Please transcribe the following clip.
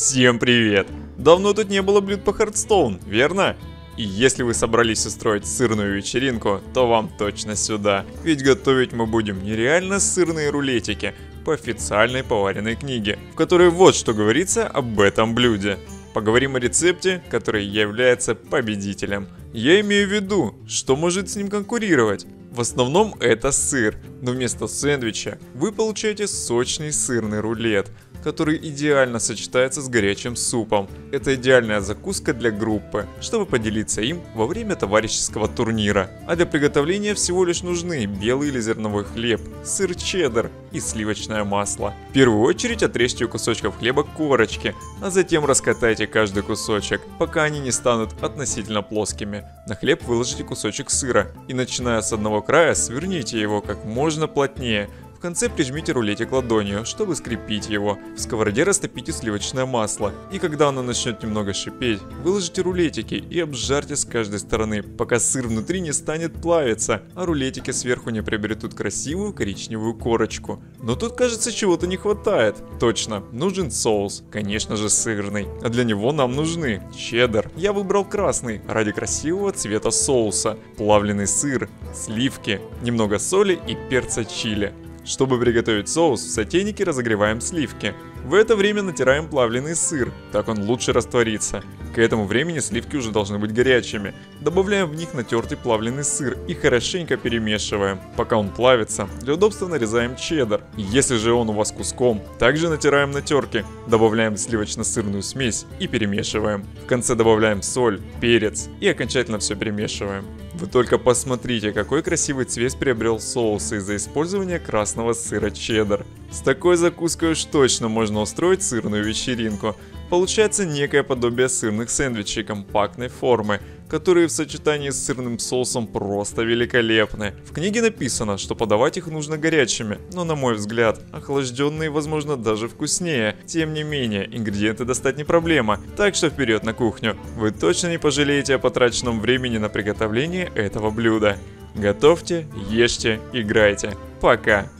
Всем привет! Давно тут не было блюд по Hearthstone, верно? И если вы собрались устроить сырную вечеринку, то вам точно сюда. Ведь готовить мы будем нереально сырные рулетики по официальной поваренной книге, в которой вот что говорится об этом блюде. Поговорим о рецепте, который является победителем. Я имею в виду, что может с ним конкурировать. В основном это сыр, но вместо сэндвича вы получаете сочный сырный рулет, который идеально сочетается с горячим супом. Это идеальная закуска для группы, чтобы поделиться им во время товарищеского турнира. А для приготовления всего лишь нужны белый или зерновой хлеб, сыр чеддер и сливочное масло. В первую очередь отрежьте у кусочков хлеба корочки, а затем раскатайте каждый кусочек, пока они не станут относительно плоскими. На хлеб выложите кусочек сыра и, начиная с одного края, сверните его как можно плотнее. В конце прижмите рулетик ладонью, чтобы скрепить его. В сковороде растопите сливочное масло, и когда оно начнет немного шипеть, выложите рулетики и обжарьте с каждой стороны, пока сыр внутри не станет плавиться, а рулетики сверху не приобретут красивую коричневую корочку. Но тут, кажется, чего-то не хватает. Точно, нужен соус, конечно же сырный. А для него нам нужны чеддер. Я выбрал красный ради красивого цвета соуса, плавленый сыр, сливки, немного соли и перца чили. Чтобы приготовить соус, в сотейнике разогреваем сливки. В это время натираем плавленый сыр, так он лучше растворится. К этому времени сливки уже должны быть горячими. Добавляем в них натертый плавленый сыр и хорошенько перемешиваем. Пока он плавится, для удобства нарезаем чеддер. Если же он у вас куском, также натираем на терке. Добавляем сливочно-сырную смесь и перемешиваем. В конце добавляем соль, перец и окончательно все перемешиваем. Вы только посмотрите, какой красивый цвет приобрел соус из-за использования красного сыра чеддер. С такой закуской уж точно можно устроить сырную вечеринку. Получается некое подобие сырных сэндвичей компактной формы, которые в сочетании с сырным соусом просто великолепны. В книге написано, что подавать их нужно горячими, но на мой взгляд, охлажденные возможно даже вкуснее. Тем не менее, ингредиенты достать не проблема, так что вперед на кухню. Вы точно не пожалеете о потраченном времени на приготовление этого блюда. Готовьте, ешьте, играйте. Пока!